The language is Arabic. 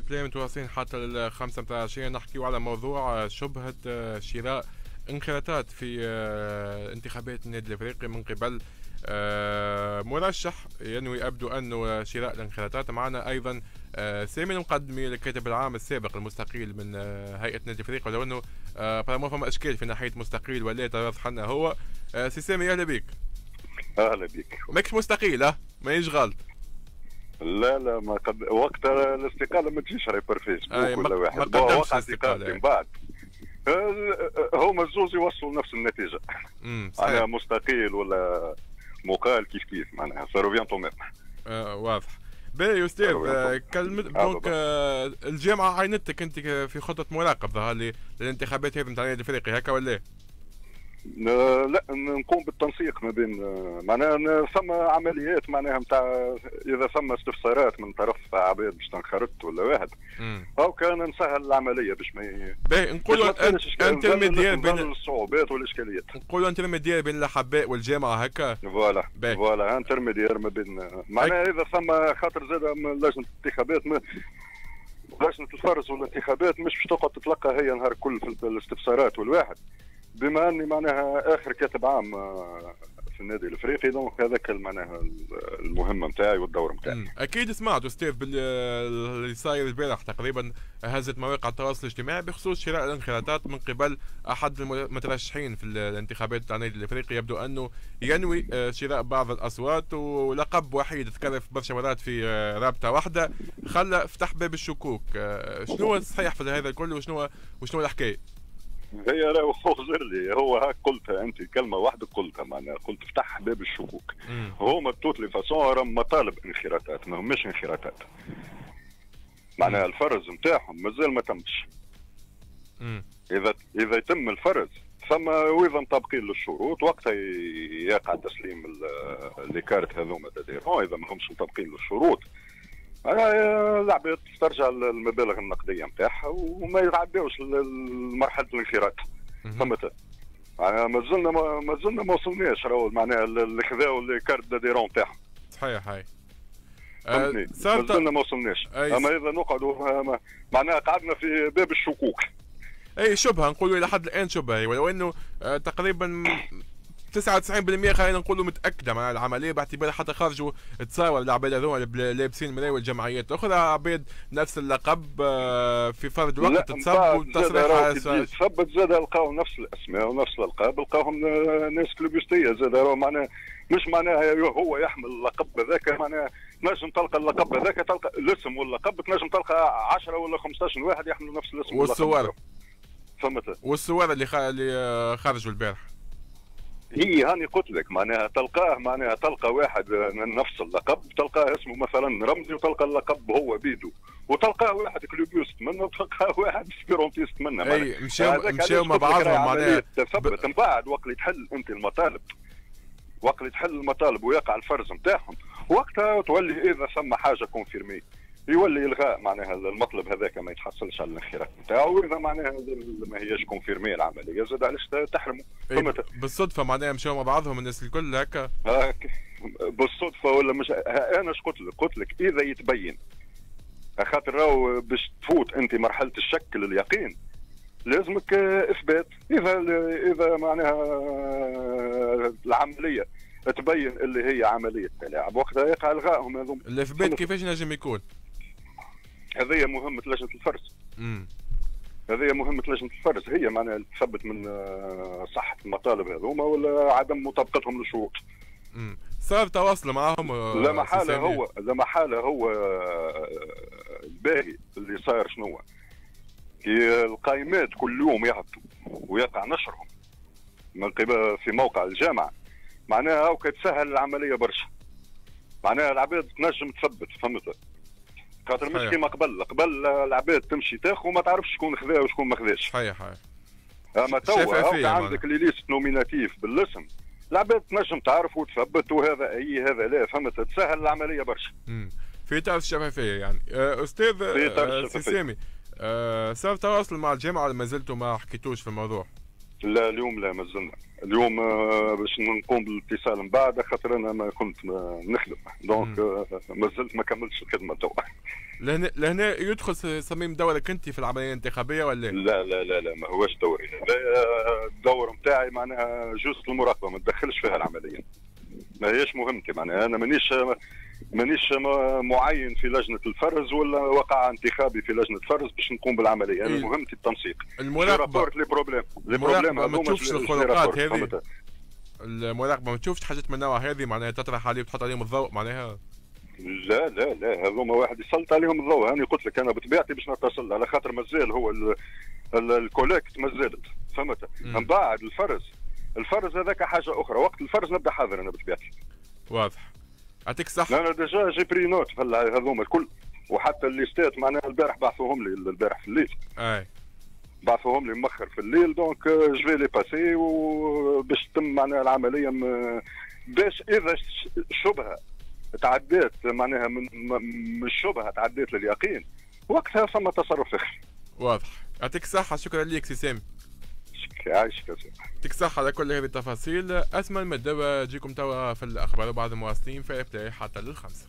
في بلاي متواصلين حتى للخمسة متاع العشية نحكيو على موضوع شبهة شراء انخراطات في انتخابات النادي الافريقي من قبل مرشح ينوي يبدو انه شراء الانخراطات. معنا ايضا سامي المقدمي الكاتب العام السابق المستقيل من هيئه نادي افريقيا، ولو انه برامو فما اشكال في ناحيه مستقيل ولا ترضح لنا هو. سي سامي اهلا بك. اهلا بك. ماكش مستقيل ماهيش غلط. لا لا ما قبل وقت الاستقاله ما تجيش راهي برفيسبوك ولا واحد. ما قدمش الاستقاله من بعد. هما الزوز يوصلوا نفس النتيجه. انا مستقيل ولا مقال كيف كيف معناها سا روفيان تو ميم. واضح. باهي يا استاذ كلمت دونك الجامعه عينتك انت في خطه مراقب ظهر لي للانتخابات هذه نتاع النادي الافريقي هكا ولا؟ لا نقوم بالتنسيق ما بين معناها ثما عمليات معناها نتاع اذا ثما استفسارات من طرف عباد باش تنخرط ولا واحد او كان نسهل العمليه باش ما باهي نقولوا انترميديير بين الصعوبات والاشكاليات. نقولوا انترميديير بين الحباء والجامعه هكا. فوالا فوالا انترميديير ما بين معناها اذا ثما خاطر زاد من لجنه الانتخابات لجنه الفرز والانتخابات مش باش تقعد تتلقى هي نهار كل في الاستفسارات والواحد. بما اني معناها اخر كاتب عام في النادي الافريقي دونك هذاك معناها المهمه نتاعي والدور نتاعي. اكيد سمعت استاذ باللي صاير البارح تقريبا هزت مواقع التواصل الاجتماعي بخصوص شراء الانخراطات من قبل احد المترشحين في الانتخابات تاع النادي الافريقي، يبدو انه ينوي شراء بعض الاصوات ولقب وحيد تكرر برشا مرات في رابطه واحده خلى فتح باب الشكوك. شنو الصحيح في هذا الكل وشنو الحكايه؟ هي راهو خزر لي هو هاك قلتها انت كلمه واحده قلتها معناها قلت فتح باب الشكوك. هما بتوت لي فاسون راهم مطالب انخراطات ما هماش انخراطات معناها الفرز نتاعهم مازال ما تمش. اذا يتم الفرز ثم واذا طابقين للشروط وقتها يقع تسليم اللي كارت هذوما تديرهم. اذا ما همش مطابقين للشروط العباد تسترجع المبالغ النقديه نتاعها وما يتعداوش لمرحله الانخراط. فهمت؟ معناها مازلنا ما وصلناش راهو معناها اللي خذاو الكارت داديرون نتاعهم. صحيح هاي. مازلنا ما وصلناش. اما اذا نقعدوا معناها قعدنا في باب الشكوك. اي شبهه نقولوا الى حد الان شبهه ولو انه تقريبا 99% خلينا نقولوا متاكده مع العمليه باعتبار حتى خرجوا تصاور العباد هذوما لابسين مراوي الجمعيات الاخرى عباد نفس اللقب في فرد وقت تصب وتصريحات ثبت زاد لقاو نفس الاسماء ونفس الالقاب لقاوهم ناس كلوبستيه زاد راهو معناها مش معناها هو يحمل اللقب هذاك معناها تنجم تلقى اللقب هذاك تلقى الاسم واللقب تنجم تلقى 10 ولا 15 واحد يحملوا نفس الاسم والصور. فهمت؟ والصور اللي خرجوا البارح هي هاني قلت لك معناها تلقاه معناها تلقى واحد من نفس اللقب تلقاه اسمه مثلا رمزي وتلقى اللقب هو بيدو وتلقاه واحد كلوبيست منه وتلقاه واحد سبيرونتيست منه. اي مشاو مع بعضهم معناها تثبت من بعد وقت اللي تحل انت المطالب وقت اللي تحل المطالب ويقع الفرز نتاعهم وقتها تولي اذا ثم حاجه كونفيرمي يولي الغاء معناها المطلب هذاك ما يتحصلش على الانخراط نتاعو واذا معناها ما هياش كونفيرمي العمليه زاد علاش تحرموا. بالصدفه معناها مشاو مع بعضهم الناس الكل هكا بالصدفه ولا مش انا اش قلت لك اذا يتبين خاطر راهو باش تفوت انت مرحله الشك لليقين لازمك اثبات. اذا معناها العمليه تبين اللي هي عمليه تلاعب وقتها يقع الغائهم هذوما. الاثبات كيفاش نجم يكون؟ هذه مهمة لجنة الفرز. هذه مهمة لجنة الفرز هي معناها تثبت من صحة المطالب هذوما ولا عدم مطابقتهم للشروط. صار تواصل معاهم لا محالة هو الباهي اللي صاير شنو؟ القائمات كل يوم يهبطوا ويقع نشرهم من قبل في موقع الجامعة معناها هاكا تسهل العملية برشا. معناها العباد تنجم تثبت فهمت؟ خاطر مش كيما قبل العباد تمشي تاخو ما تعرفش شكون خذا وشكون ما خذاش. صحيح هاي. اما توا عندك لي ليست نوميناتيف بالاسم العباد تنجم تعرف وتثبت وهذا اي هذا لا فهمت تسهل العمليه برشا. في تعرف الشفافيه يعني. استاذ سي سامي صار تواصل مع الجامعه ولا ما زلتوا ما حكيتوش في الموضوع؟ لا اليوم لا مازلنا اليوم باش نقوم بالاتصال من بعد خاطر انا ما كنت نخدم دونك مازلت ما كملتش الخدمه توا. لهنا يدخل سميم دورك انت في العمليه الانتخابيه ولا لا؟ لا لا لا ما هوش دوري، الدور نتاعي معناها جزء المراقبه ما تدخلش فيها العمليه، ما هيش مهمتي معناها انا مانيش معين في لجنه الفرز ولا وقع انتخابي في لجنه الفرز باش نقوم بالعمليه، انا مهمتي التنسيق المراقبه لي بروبليم ما تشوفش الخروقات هذه، المراقبه ما تشوفش حاجات من النوع هذه معناها تطرح عليه وتحط عليهم الضوء معناها؟ لا لا لا هذوما واحد يسلط عليهم الضوء، انا قلت لك انا بطبيعتي باش نتصل على خاطر مازال هو الكوليكت مازالت فهمت، من بعد الفرز هذاك حاجه اخرى، وقت الفرز نبدا حاضر انا بطبيعتي. واضح يعطيك الصحة. انا ديجا جي بري نوت هذوما الكل وحتى الليستات معناها البارح بعثوهم لي البارح في الليل. اي. بعثوهم لي مؤخر في الليل دونك جوي لي باسي وباش تتم معناها العملية باش إذا شبهة تعدات معناها من الشبهة تعدات لليقين وقتها ثم تصرف آخر. واضح يعطيك الصحة شكرا ليك سي سامي. يعيشك يا سامي. يعطيك الصحة على كل هذه التفاصيل، أسمى المدبة تجيكم توا في الأخبار وبعد المواصلين في إبداع حتى للخمسة.